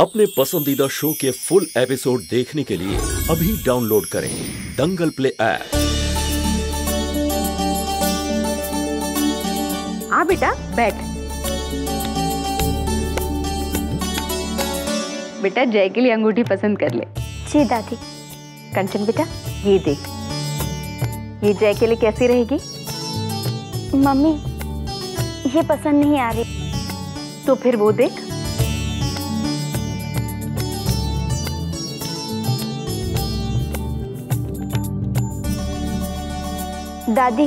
अपने पसंदीदा शो के फुल एपिसोड देखने के लिए अभी डाउनलोड करें दंगल प्ले ऐप। आ बेटा बैठ। बेटा जय के लिए अंगूठी पसंद कर ले। जी दादी। कंचन बेटा ये देख, ये जय के लिए कैसी रहेगी? मम्मी ये पसंद नहीं आ रही। तो फिर वो देख। दादी,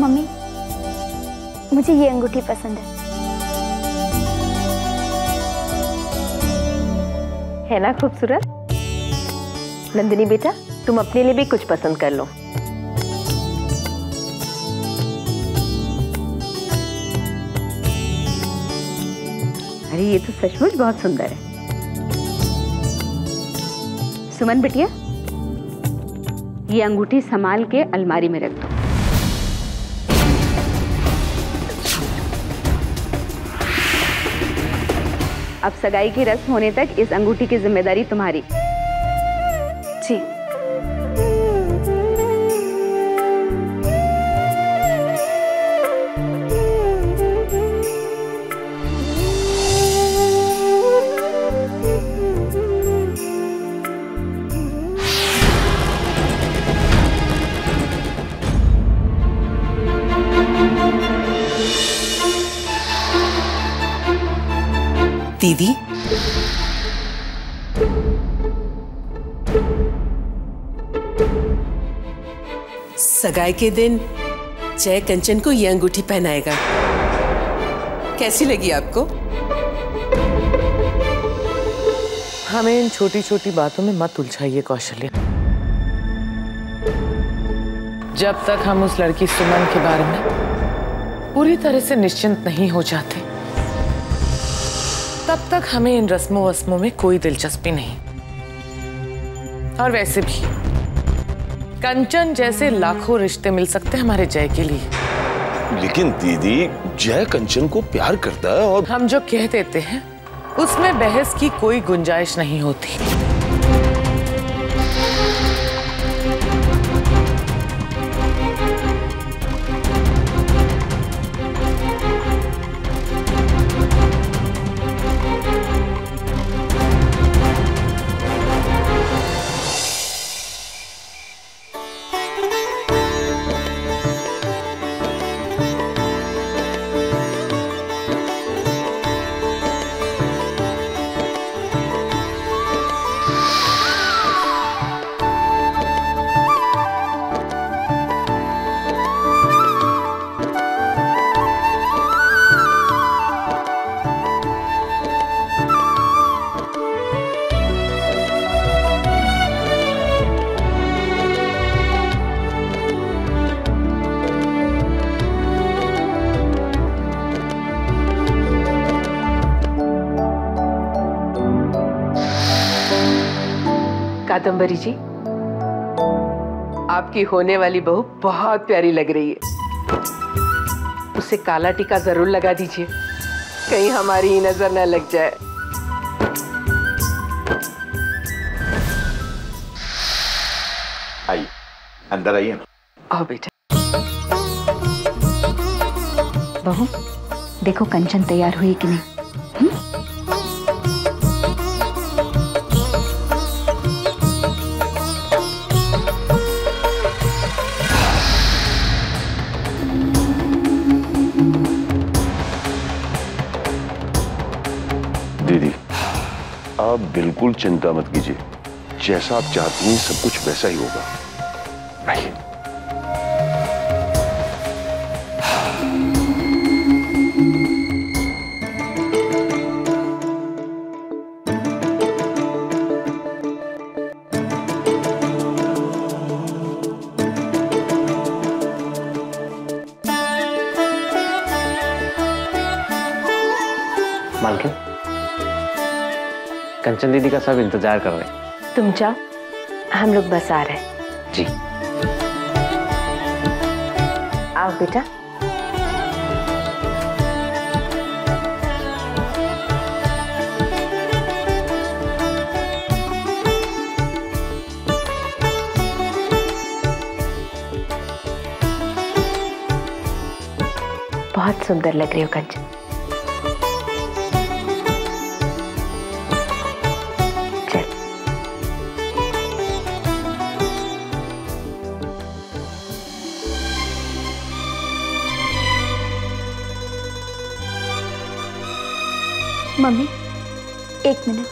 मम्मी, मुझे ये अंगूठी पसंद है ना, खूबसूरत। नंदिनी बेटा, तुम अपने लिए भी कुछ पसंद कर लो। अरे ये तो सचमुच बहुत सुंदर है। सुमन बिटिया, ये अंगूठी संभाल के अलमारी में रख दो। अब सगाई की रस्म होने तक इस अंगूठी की जिम्मेदारी तुम्हारी। जी। दीदी, सगाई के दिन जय कंचन को यह अंगूठी पहनाएगा। कैसी लगी आपको? हमें इन छोटी छोटी बातों में मत उलझाइए कौशल्या। जब तक हम उस लड़की सुमन के बारे में पूरी तरह से निश्चिंत नहीं हो जाते, तब तक हमें इन रस्मों वस्मों में कोई दिलचस्पी नहीं। और वैसे भी कंचन जैसे लाखों रिश्ते मिल सकते हैं हमारे जय के लिए। लेकिन दीदी, जय कंचन को प्यार करता है और हम जो कह देते हैं उसमें बहस की कोई गुंजाइश नहीं होती। कादम्बरी जी, आपकी होने वाली बहू बहुत प्यारी लग रही है। उसे काला टीका जरूर लगा दीजिए, कहीं हमारी ही नजर न लग जाए। आइए, अंदर आइए ना। आओ बेटा। बहू देखो कंचन तैयार हुई कि नहीं। दीदी, आप बिल्कुल चिंता मत कीजिए, जैसा आप चाहती हैं सब कुछ वैसा ही होगा। आइए। मालकिन, कंचन दीदी का सब इंतजार कर रहे हैं। तुम जाओ, हम लोग बस आ रहे हैं। जी। आओ बेटा। बहुत सुंदर लग रही हो कंचन। मम्मी एक मिनट।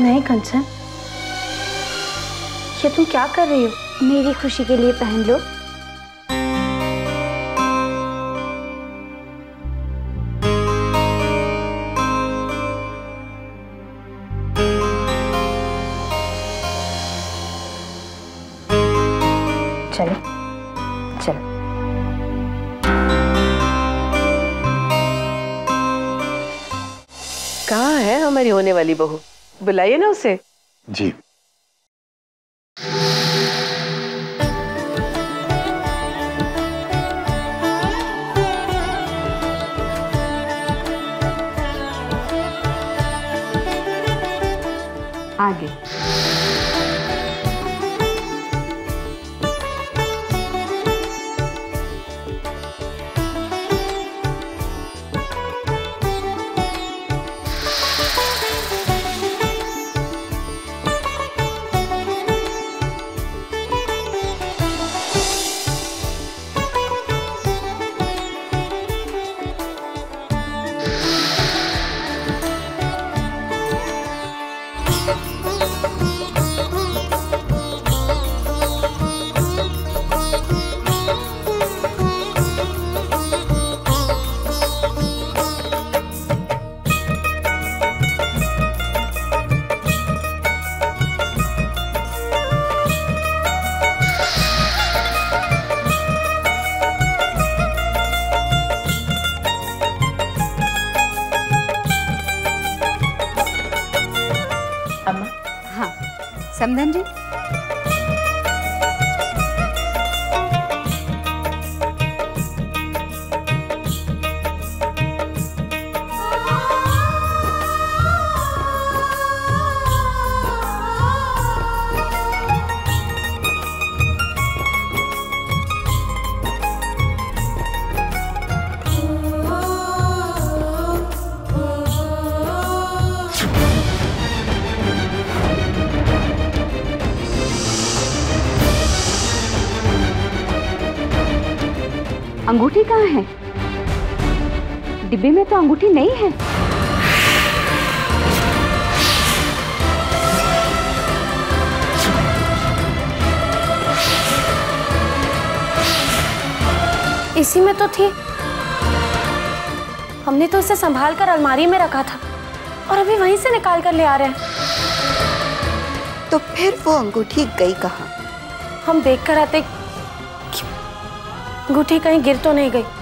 नहीं कंचन, ये तुम क्या कर रही हो? मेरी खुशी के लिए पहन लो। चलो चलो। कहाँ है हमारी होने वाली बहू? बुलाइए ना उसे। जी। आगे। समधन जी, अंगूठी कहाँ है? डिब्बे में तो अंगूठी नहीं है। इसी में तो थी। हमने तो इसे संभाल कर अलमारी में रखा था और अभी वहीं से निकाल कर ले आ रहे हैं। तो फिर वो अंगूठी गई कहाँ? हम देख कर आते अंगूठी कहीं गिर तो नहीं गई।